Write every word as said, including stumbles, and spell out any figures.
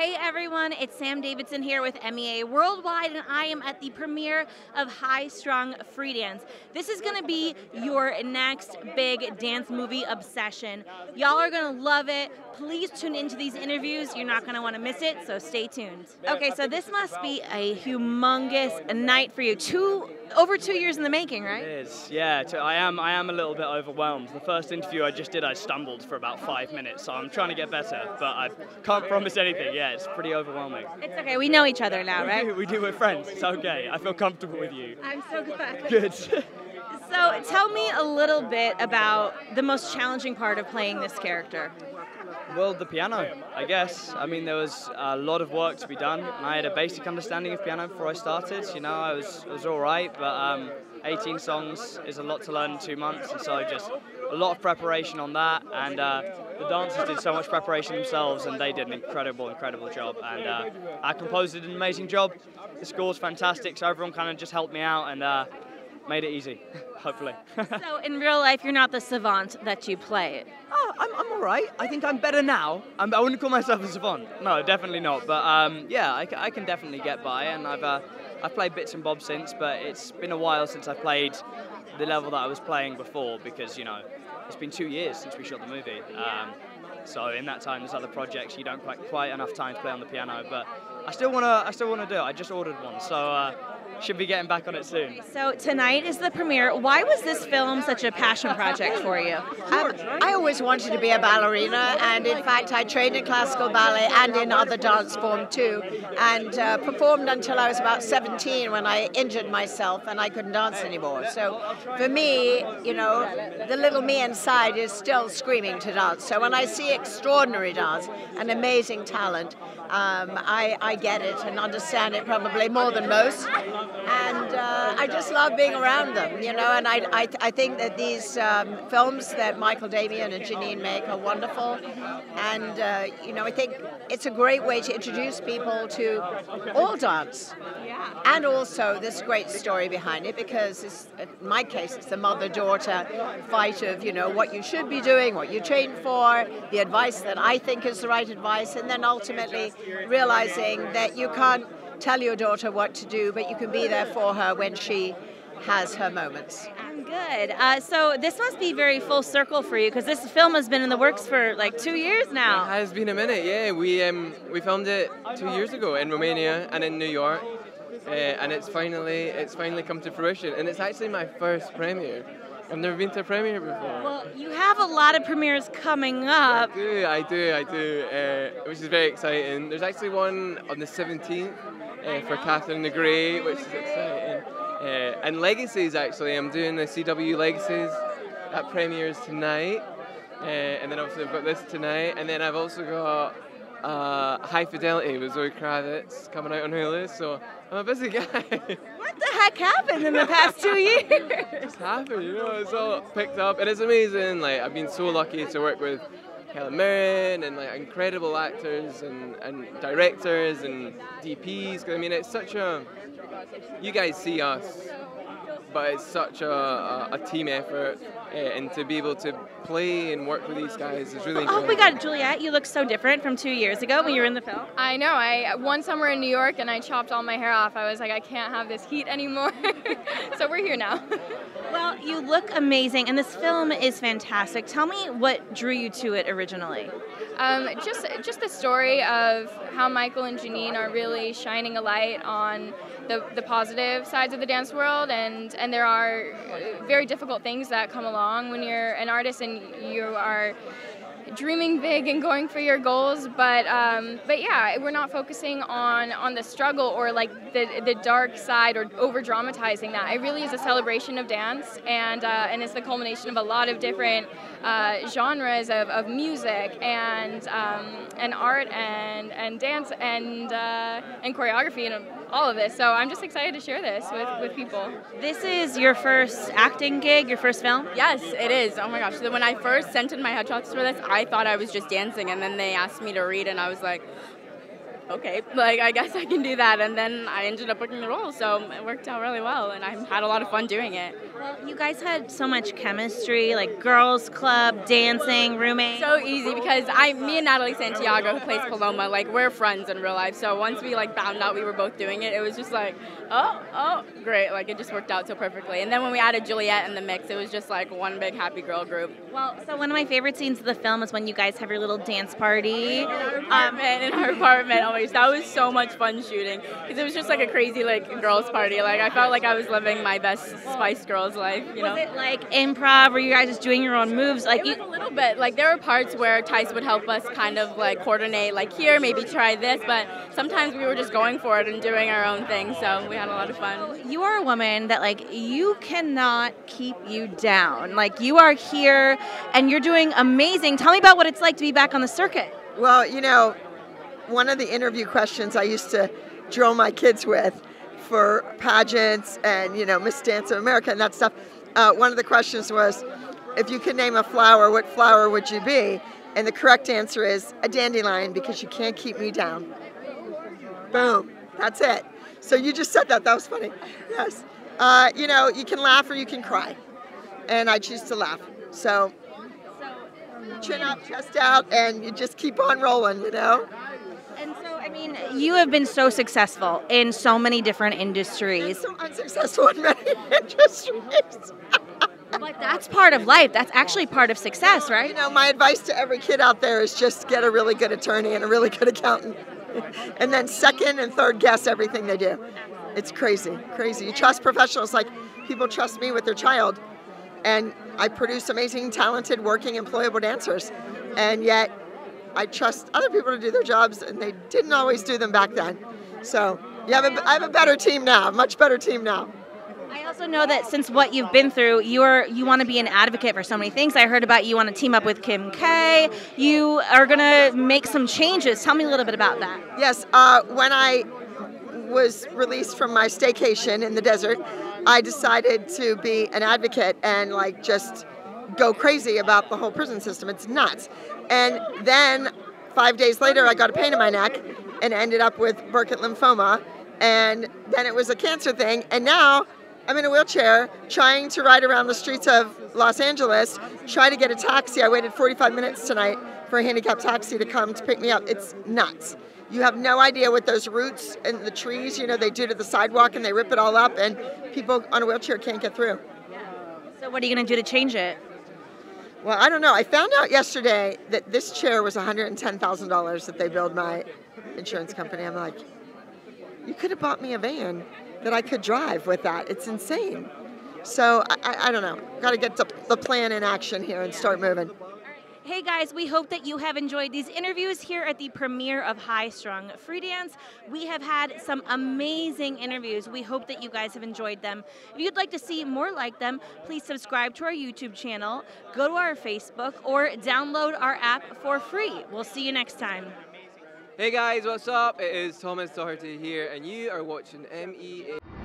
Hey everyone, it's Sam Davidson here with M E A Worldwide, and I am at the premiere of High Strung Free Dance. This is going to be your next big dance movie obsession. Y'all are going to love it. Please tune into these interviews. You're not going to want to miss it, so stay tuned. Okay, so this must be a humongous night for you. Two over two years in the making, right? It is. Yeah, I am, I am a little bit overwhelmed. The first interview I just did, I stumbled for about five minutes, so I'm trying to get better, but I can't promise anything. Yeah, it's pretty overwhelming. It's okay. We know each other now, right? We do. We do. We're friends. It's okay. I feel comfortable with you. I'm so glad. Good. So tell me a little bit about the most challenging part of playing this character. Well, the piano, I guess. I mean, there was a lot of work to be done, and I had a basic understanding of piano before I started. You know, I was, I was all right, but um, eighteen songs is a lot to learn in two months, and so just a lot of preparation on that, and uh, the dancers did so much preparation themselves, and they did an incredible, incredible job, and uh, our composer did an amazing job. The score's fantastic, so everyone kind of just helped me out, and uh, made it easy, hopefully. So in real life, you're not the savant that you play. Oh, I'm, I'm all right. I think I'm better now. I'm, I wouldn't call myself a savant. No, definitely not. But um, yeah, I, I can definitely get by. And I've uh, I've played bits and bobs since, but it's been a while since I played the level that I was playing before because, you know, it's been two years since we shot the movie. Um, so in that time, there's other projects. You don't quite quite enough time to play on the piano. But I still wanna I still wanna do it. I just ordered one. So. Uh, Should be getting back on it soon. Okay, so tonight is the premiere. Why was this film such a passion project for you? Um, I always wanted to be a ballerina, and in fact I trained in classical ballet and in other dance form too, and uh, performed until I was about seventeen when I injured myself and I couldn't dance anymore. So for me, you know, the little me inside is still screaming to dance. So when I see extraordinary dance and amazing talent, um, I, I get it and understand it probably more than most. And uh, I just love being around them, you know, and I, I, I think that these um, films that Michael Damian and Janine make are wonderful, and, uh, you know, I think it's a great way to introduce people to all dance, and also this great story behind it, because it's, in my case, it's the mother-daughter fight of, you know, what you should be doing, what you train for, the advice that I think is the right advice, and then ultimately realizing that you can't tell your daughter what to do, but you can be there for her when she has her moments. I'm good. Uh, so this must be very full circle for you, because this film has been in the works for like two years now. It has been a minute, yeah. We um, we filmed it two years ago in Romania and in New York, uh, and it's finally it's finally come to fruition. And it's actually my first premiere. I've never been to a premiere before. Well, you have a lot of premieres coming up. I do, I do, I do, uh, which is very exciting. There's actually one on the seventeenth. Uh, for Catherine the Great, which is exciting. Uh, and Legacies, actually. I'm doing the C W Legacies. That premieres tonight. Uh, and then obviously I've got this tonight. And then I've also got uh, High Fidelity with Zoe Kravitz coming out on Hulu. So I'm a busy guy. What the heck happened in the past two years? It just happened, you know. It's all picked up. And it's amazing. Like, I've been so lucky to work with Helen Mirren and like incredible actors and, and directors and D Ps. I mean, it's such a, you guys see us, but it's such a, a, a team effort, uh, and to be able to play and work with these guys is really incredible. Oh my God, Juliet, you look so different from two years ago when you were in the film. I know. I one summer in New York and I chopped all my hair off. I was like, I can't have this heat anymore. So we're here now. Well, you look amazing, and this film is fantastic. Tell me what drew you to it originally. Um, just, just the story of how Michael and Janine are really shining a light on the, the positive sides of the dance world, and, and there are very difficult things that come along when you're an artist and you are dreaming big and going for your goals, but um, but yeah, we're not focusing on on the struggle or like the the dark side or over dramatizing that. It really is a celebration of dance, and uh, and it's the culmination of a lot of different uh, genres of, of music and um, and art and and dance and uh, and choreography and all of this. So I'm just excited to share this with with people. This is your first acting gig, your first film? Yes, it is. Oh my gosh! So when I first sent in my headshots for this, I I thought I was just dancing, and then they asked me to read, and I was like, okay, like I guess I can do that. And then I ended up booking the role, so it worked out really well, and I had a lot of fun doing it. Well, you guys had so much chemistry, like girls' club, dancing, roommates. So easy, because I, me and Natalie Santiago, who plays Paloma, like we're friends in real life. So once we like found out we were both doing it, it was just like, oh, oh, great! Like it just worked out so perfectly. And then when we added Juliet in the mix, it was just like one big happy girl group. Well, so one of my favorite scenes of the film is when you guys have your little dance party. Um, in our apartment, always. That was so much fun shooting, because it was just like a crazy like girls party. Like I felt like I was living my best Spice Girls life. You know? Was it like improv? Were you guys just doing your own moves? Like it was a little bit. Like there were parts where Tyce would help us kind of like coordinate. Like here, maybe try this. But sometimes we were just going for it and doing our own thing. So we had a lot of fun. You are a woman that like you cannot keep you down. Like you are here and you're doing amazing. Tell me about what it's like to be back on the circuit. Well, you know, one of the interview questions I used to drill my kids with for pageants and, you know, Miss Dance of America and that stuff, uh, one of the questions was, if you could name a flower, what flower would you be? And the correct answer is a dandelion, because you can't keep me down. Boom. That's it. So you just said that. That was funny. Yes. Uh, you know, you can laugh or you can cry. And I choose to laugh. So chin up, chest out, and you just keep on rolling, you know? And so, I mean, you have been so successful in so many different industries. I'm so unsuccessful in many industries. But that's part of life. That's actually part of success, right? You know, my advice to every kid out there is just get a really good attorney and a really good accountant. And then second and third guess everything they do. It's crazy, crazy. You trust professionals like people trust me with their child. And I produce amazing, talented, working, employable dancers. And yet, I trust other people to do their jobs, and they didn't always do them back then. So you have a, I have a better team now, a much better team now. I also know that since what you've been through, you are you want to be an advocate for so many things. I heard about you want to team up with Kim K. You are going to make some changes. Tell me a little bit about that. Yes, uh, when I was released from my staycation in the desert, I decided to be an advocate and like just go crazy about the whole prison system. It's nuts. And then five days later, I got a pain in my neck and ended up with Burkitt lymphoma. And then it was a cancer thing. And now I'm in a wheelchair trying to ride around the streets of Los Angeles, try to get a taxi. I waited forty-five minutes tonight for a handicapped taxi to come to pick me up. It's nuts. You have no idea what those roots and the trees, you know, they do to the sidewalk, and they rip it all up, and people on a wheelchair can't get through. So what are you going to do to change it? Well, I don't know. I found out yesterday that this chair was one hundred ten thousand dollars that they billed my insurance company. I'm like, you could have bought me a van that I could drive with that. It's insane. So I, I don't know. Got to get the, the plan in action here and start moving. Hey guys, we hope that you have enjoyed these interviews here at the premiere of High Strung Free Dance. We have had some amazing interviews. We hope that you guys have enjoyed them. If you'd like to see more like them, please subscribe to our YouTube channel, go to our Facebook, or download our app for free. We'll see you next time. Hey guys, what's up? It is Thomas Doherty here, and you are watching M E A.